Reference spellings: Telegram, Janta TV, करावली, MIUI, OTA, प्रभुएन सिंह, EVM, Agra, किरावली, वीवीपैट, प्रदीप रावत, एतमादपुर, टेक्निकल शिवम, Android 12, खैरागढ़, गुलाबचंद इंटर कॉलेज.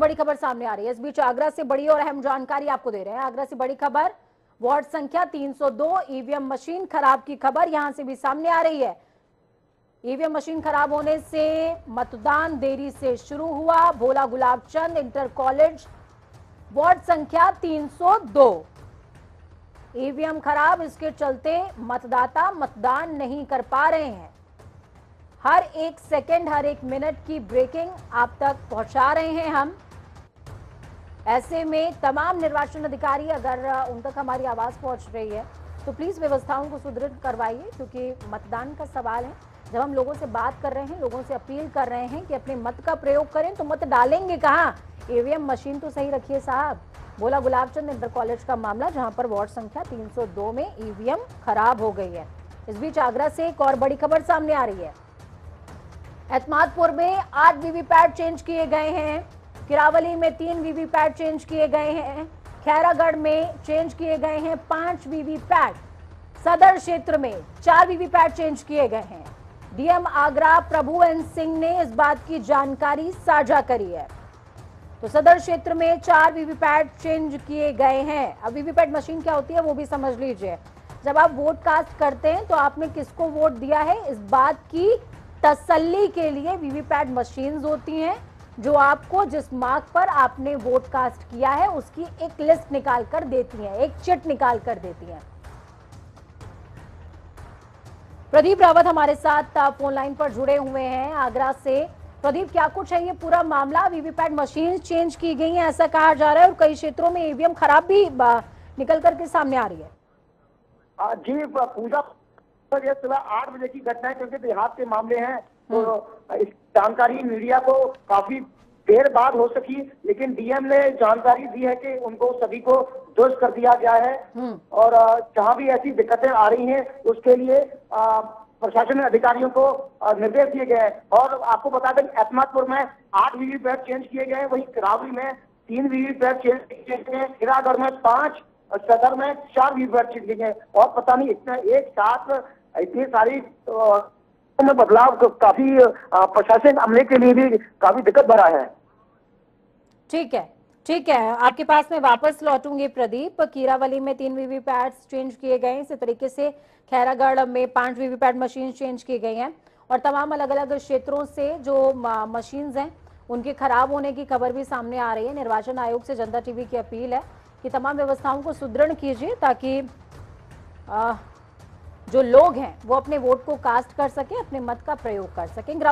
बड़ी खबर सामने आ रही है। इस बीच आगरा से बड़ी और अहम जानकारी आपको दे रहे हैं। आगरा से बड़ी खबर, वार्ड संख्या 302 ईवीएम मशीन खराब की खबर यहां से भी सामने आ रही है। ईवीएम मशीन खराब होने से मतदान देरी से शुरू हुआ। Bhola गुलाबचंद इंटर कॉलेज ward संख्या 302 ईवीएम खराब, इसके चलते मतदाता मतदान नहीं कर पा रहे हैं। हर एक सेकेंड हर एक मिनट की ब्रेकिंग आप तक पहुंचा रहे हैं हम। ऐसे में तमाम निर्वाचन अधिकारी, अगर उन तक हमारी आवाज़ पहुंच रही है तो प्लीज़ व्यवस्थाओं को सुदृढ़ करवाइए, क्योंकि मतदान का सवाल है। जब हम लोगों से बात कर रहे हैं, लोगों से अपील कर रहे हैं कि अपने मत का प्रयोग करें, तो मत डालेंगे कहाँ? ईवीएम मशीन तो सही रखिए साहब। भोला गुलाबचंद इंटर कॉलेज का मामला, जहाँ पर वार्ड संख्या 302 में ईवीएम खराब हो गई है। इस बीच आगरा से एक और बड़ी खबर सामने आ रही है। एतमादपुर में 8 वीवीपैट चेंज किए गए हैं, किरावली में 3 वीवीपैट चेंज किए गए हैं, खैरागढ़ में चेंज किए गए हैं 5 वीवीपैट, सदर क्षेत्र में 4 वीवीपैट चेंज किए गए हैं। डीएम आगरा प्रभुएन सिंह ने इस बात की जानकारी साझा करी है। तो सदर क्षेत्र में 4 वीवीपैट चेंज किए गए हैं। अब वीवीपैट मशीन क्या होती है वो भी समझ लीजिए। जब आप वोट कास्ट करते हैं तो आपने किसको वोट दिया है, इस बात की तसल्ली के लिए वीवीपैट मशीन्स होती हैं, जो आपको जिस मार्क पर आपने वोट कास्ट किया है उसकी एक लिस्ट निकाल कर देती हैं, एक चिट निकाल कर देती हैं। प्रदीप रावत हमारे साथ फोन लाइन पर जुड़े हुए हैं आगरा से। प्रदीप, क्या कुछ है ये पूरा मामला? वीवीपैट मशीन्स चेंज की गई हैं ऐसा कहा जा रहा है, और कई क्षेत्रों में ईवीएम खराब भी निकल करके सामने आ रही है। जी पूजा, सर यह सुबह 8 बजे की घटना है, क्योंकि देहात के मामले हैं तो इस जानकारी मीडिया को काफी देर बाद हो सकी, लेकिन डीएम ने जानकारी दी है कि उनको सभी को दुरुस्त कर दिया गया है, और जहाँ भी ऐसी दिक्कतें आ रही हैं उसके लिए प्रशासन अधिकारियों को निर्देश दिए गए हैं। और आपको बता दें, एतमादपुर में 8 वीवीपैट चेंज किए गए हैं, वहीं करावली में 3 वीवीपैट चेंज किए गए, हिरागढ़ में 5, सदर में 4 वीवीपैट चेंज किए गए, और पता नहीं इतना एक साथ इतनी सारी में बदलाव काफी प्रशासन अमले के लिए भी काफी दिक्कत भरा है। ठीक है, ठीक है, आपके पास में वापस लौटूंगी प्रदीप। कीरावली में 3 वीवीपैट चेंज किए गए हैं, इसी तरीके से खैरागढ़ में 5 वीवीपैट मशीन चेंज की गई हैं, और तमाम अलग अलग क्षेत्रों से जो मशीन्स हैं उनके खराब होने की खबर भी सामने आ रही है। निर्वाचन आयोग से जनता टीवी की अपील है कि तमाम व्यवस्थाओं को सुदृढ़ कीजिए, ताकि जो लोग हैं वो अपने वोट को कास्ट कर सकें, अपने मत का प्रयोग कर सकें।